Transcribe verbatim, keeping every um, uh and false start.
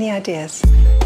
Any ideas?